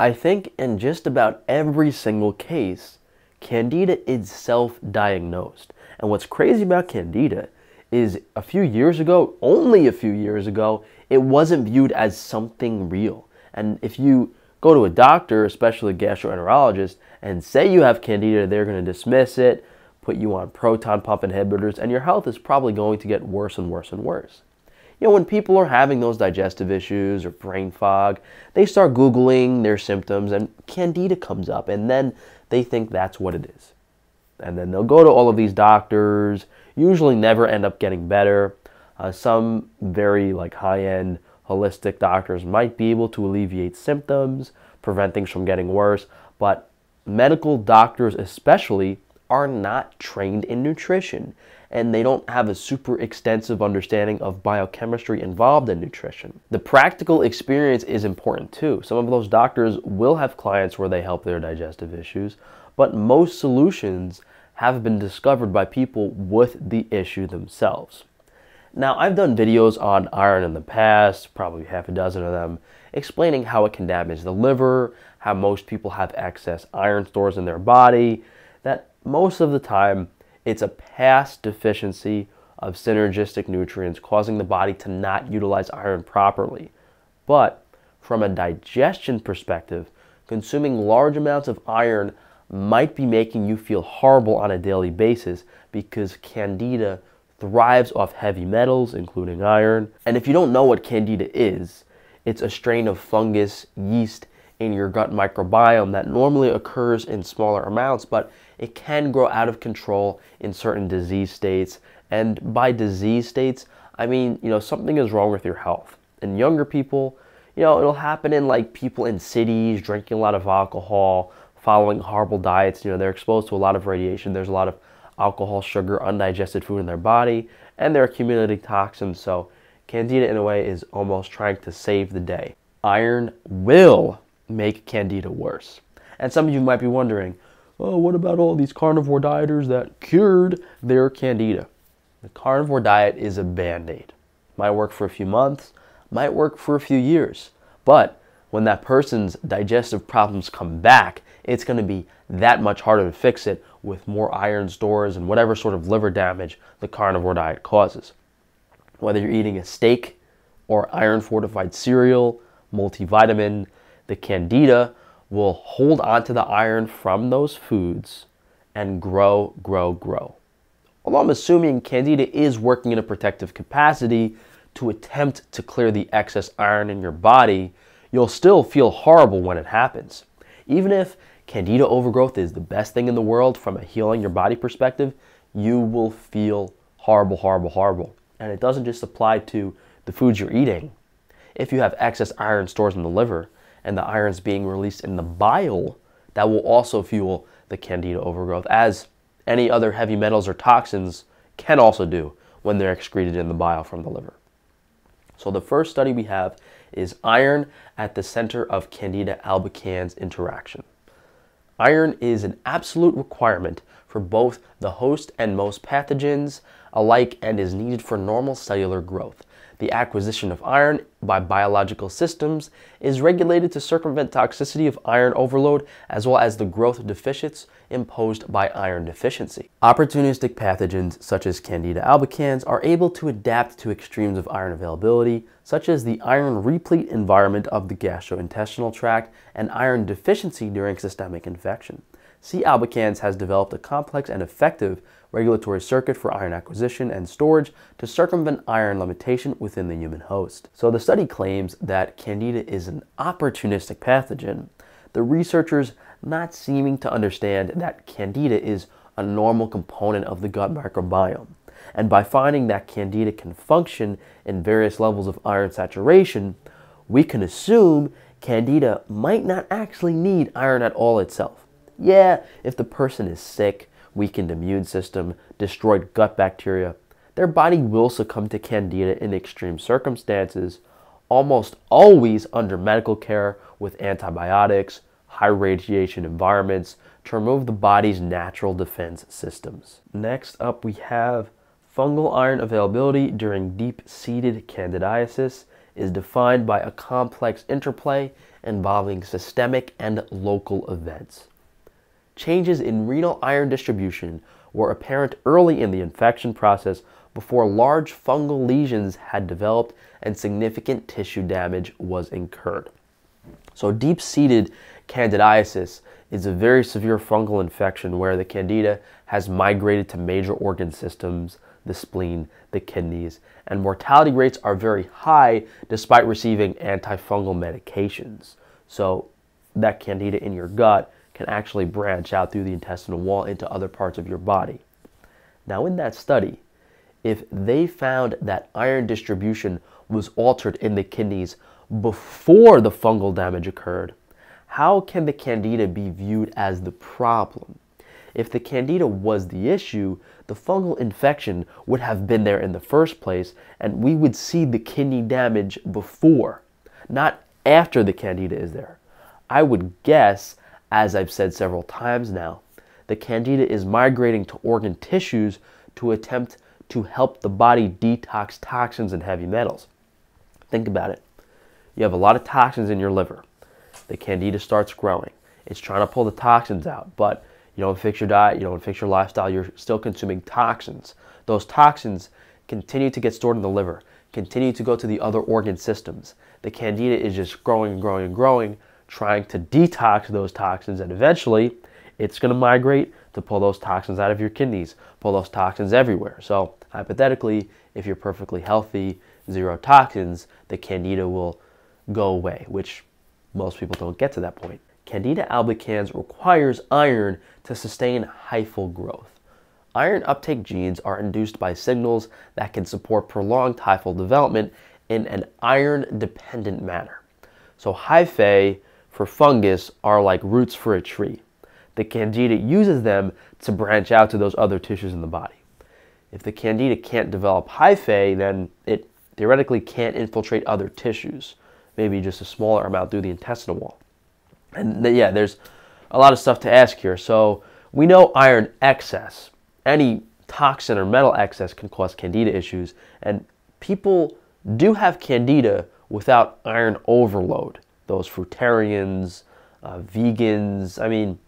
I think in just about every single case, Candida is self-diagnosed. And what's crazy about Candida is a few years ago, only a few years ago, it wasn't viewed as something real. And if you go to a doctor, especially a gastroenterologist, and say you have Candida, they're going to dismiss it, put you on proton pump inhibitors, and your health is probably going to get worse and worse and worse. You know, when people are having those digestive issues or brain fog, they start Googling their symptoms and Candida comes up, and then they think that's what it is. And then they'll go to all of these doctors, usually never end up getting better. Some very high-end holistic doctors might be able to alleviate symptoms, prevent things from getting worse, but medical doctors especially are not trained in nutrition, and they don't have a super extensive understanding of biochemistry involved in nutrition. The practical experience is important too. Some of those doctors will have clients where they help their digestive issues, but most solutions have been discovered by people with the issue themselves. Now, I've done videos on iron in the past, probably half a dozen of them, explaining how it can damage the liver, how most people have excess iron stores in their body, that most of the time it's a past deficiency of synergistic nutrients causing the body to not utilize iron properly. But from a digestion perspective, consuming large amounts of iron might be making you feel horrible on a daily basis because Candida thrives off heavy metals, including iron. And if you don't know what Candida is, it's a strain of fungus, yeast, in your gut microbiome that normally occurs in smaller amounts, but it can grow out of control in certain disease states. And by disease states, I mean, something is wrong with your health. In younger people, it'll happen in people in cities, drinking a lot of alcohol, following horrible diets. They're exposed to a lot of radiation. There's a lot of alcohol, sugar, undigested food in their body, and they're accumulating toxins. So Candida, in a way, is almost trying to save the day. Iron will make Candida worse. And some of you might be wondering, oh, what about all these carnivore dieters that cured their Candida? The carnivore diet is a band-aid. Might work for a few months, might work for a few years, but when that person's digestive problems come back, it's going to be that much harder to fix it with more iron stores and whatever sort of liver damage the carnivore diet causes. Whether you're eating a steak or iron-fortified cereal, multivitamin, the Candida will hold onto the iron from those foods and grow. Although I'm assuming Candida is working in a protective capacity to attempt to clear the excess iron in your body, you'll still feel horrible when it happens. Even if Candida overgrowth is the best thing in the world from a healing your body perspective, you will feel horrible, horrible, horrible. And it doesn't just apply to the foods you're eating. If you have excess iron stores in the liver, and the iron's being released in the bile, that will also fuel the Candida overgrowth, as any other heavy metals or toxins can also do when they're excreted in the bile from the liver. So the first study we have is iron at the center of Candida albicans interaction. Iron is an absolute requirement for both the host and most pathogens alike and is needed for normal cellular growth. The acquisition of iron by biological systems is regulated to circumvent toxicity of iron overload as well as the growth deficits imposed by iron deficiency. Opportunistic pathogens such as Candida albicans are able to adapt to extremes of iron availability, such as the iron replete environment of the gastrointestinal tract and iron deficiency during systemic infection. C. albicans has developed a complex and effective regulatory circuit for iron acquisition and storage to circumvent iron limitation within the human host. So the study claims that Candida is an opportunistic pathogen, the researchers not seeming to understand that Candida is a normal component of the gut microbiome. And by finding that Candida can function in various levels of iron saturation, we can assume Candida might not actually need iron at all itself. Yeah, if the person is sick, weakened immune system, destroyed gut bacteria, their body will succumb to Candida in extreme circumstances, almost always under medical care with antibiotics, high radiation environments to remove the body's natural defense systems. Next up, we have fungal iron availability during deep-seated candidiasis is defined by a complex interplay involving systemic and local events. Changes in renal iron distribution were apparent early in the infection process before large fungal lesions had developed and significant tissue damage was incurred. So deep-seated candidiasis is a very severe fungal infection where the candida has migrated to major organ systems, the spleen, the kidneys, and mortality rates are very high despite receiving antifungal medications. So that candida in your gut can actually branch out through the intestinal wall into other parts of your body. Now in that study, if they found that iron distribution was altered in the kidneys before the fungal damage occurred, how can the candida be viewed as the problem? If the candida was the issue, the fungal infection would have been there in the first place, and we would see the kidney damage before, not after the candida is there. I would guess, as I've said several times now, the candida is migrating to organ tissues to attempt to help the body detox toxins and heavy metals. Think about it. You have a lot of toxins in your liver. The candida starts growing. It's trying to pull the toxins out, but you don't fix your diet, you don't fix your lifestyle, you're still consuming toxins. Those toxins continue to get stored in the liver, continue to go to the other organ systems. The candida is just growing and growing and growing, trying to detox those toxins, and eventually it's going to migrate to pull those toxins out of your kidneys, pull those toxins everywhere. So hypothetically, if you're perfectly healthy, zero toxins, the candida will go away, which most people don't get to that point. Candida albicans requires iron to sustain hyphal growth. Iron uptake genes are induced by signals that can support prolonged hyphal development in an iron-dependent manner. So hyphae for fungus are like roots for a tree. The candida uses them to branch out to those other tissues in the body. If the candida can't develop hyphae, then it theoretically can't infiltrate other tissues, maybe just a smaller amount through the intestinal wall. And yeah, there's a lot of stuff to ask here. So we know iron excess, any toxin or metal excess, can cause candida issues, and people do have candida without iron overload. Those fruitarians, vegans, I mean,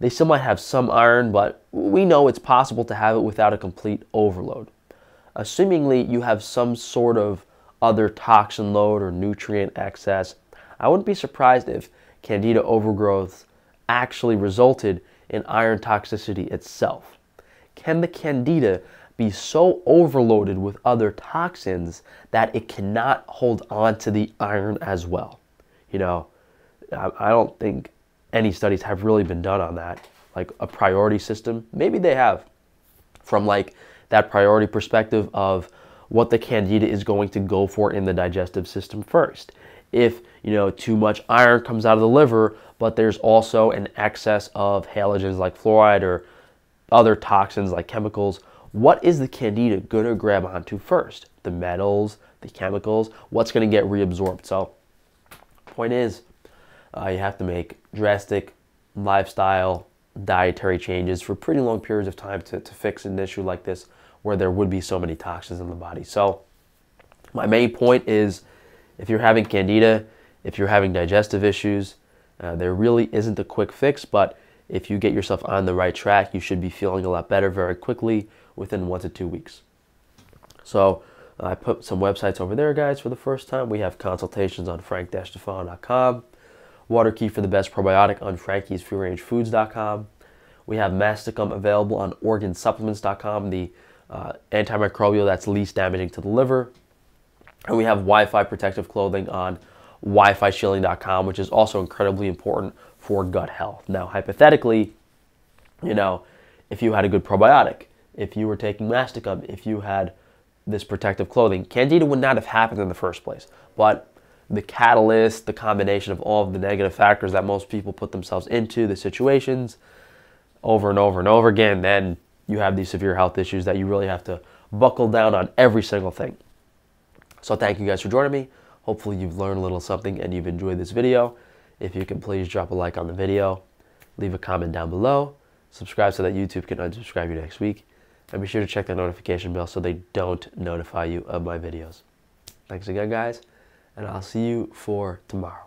they still might have some iron, but we know it's possible to have it without a complete overload. Assumingly you have some sort of other toxin load or nutrient excess, I wouldn't be surprised if candida overgrowth actually resulted in iron toxicity itself. Can the candida be so overloaded with other toxins that it cannot hold on to the iron as well? You know, I don't think any studies have really been done on that, like a priority system. Maybe they have, from like that priority perspective of what the candida is going to go for in the digestive system first. If, you know, too much iron comes out of the liver, but there's also an excess of halogens like fluoride or other toxins like chemicals, what is the candida going to grab onto first? The metals, the chemicals, what's going to get reabsorbed? So point is, you have to make drastic lifestyle dietary changes for pretty long periods of time to fix an issue like this where there would be so many toxins in the body. So my main point is, if you're having candida, if you're having digestive issues, there really isn't a quick fix, but if you get yourself on the right track, you should be feeling a lot better very quickly within 1 to 2 weeks. So I put some websites over there, guys, for the first time. We have consultations on frank-stefano.com, Waterkey for the best probiotic on frankiesfreerangefoods.com. We have Masticum available on organsupplements.com, the antimicrobial that's least damaging to the liver. And we have Wi-Fi protective clothing on WiFiShielding.com, which is also incredibly important for gut health. Now, hypothetically, you know, if you had a good probiotic, if you were taking Masticum, if you had this protective clothing, candida would not have happened in the first place. But the catalyst, the combination of all of the negative factors that most people put themselves into, the situations over and over and over again, then you have these severe health issues that you really have to buckle down on every single thing. So thank you guys for joining me. Hopefully you've learned a little something and you've enjoyed this video. If you can, please drop a like on the video, leave a comment down below, subscribe so that YouTube can unsubscribe you next week, and be sure to check that notification bell so they don't notify you of my videos. Thanks again, guys, and I'll see you for tomorrow.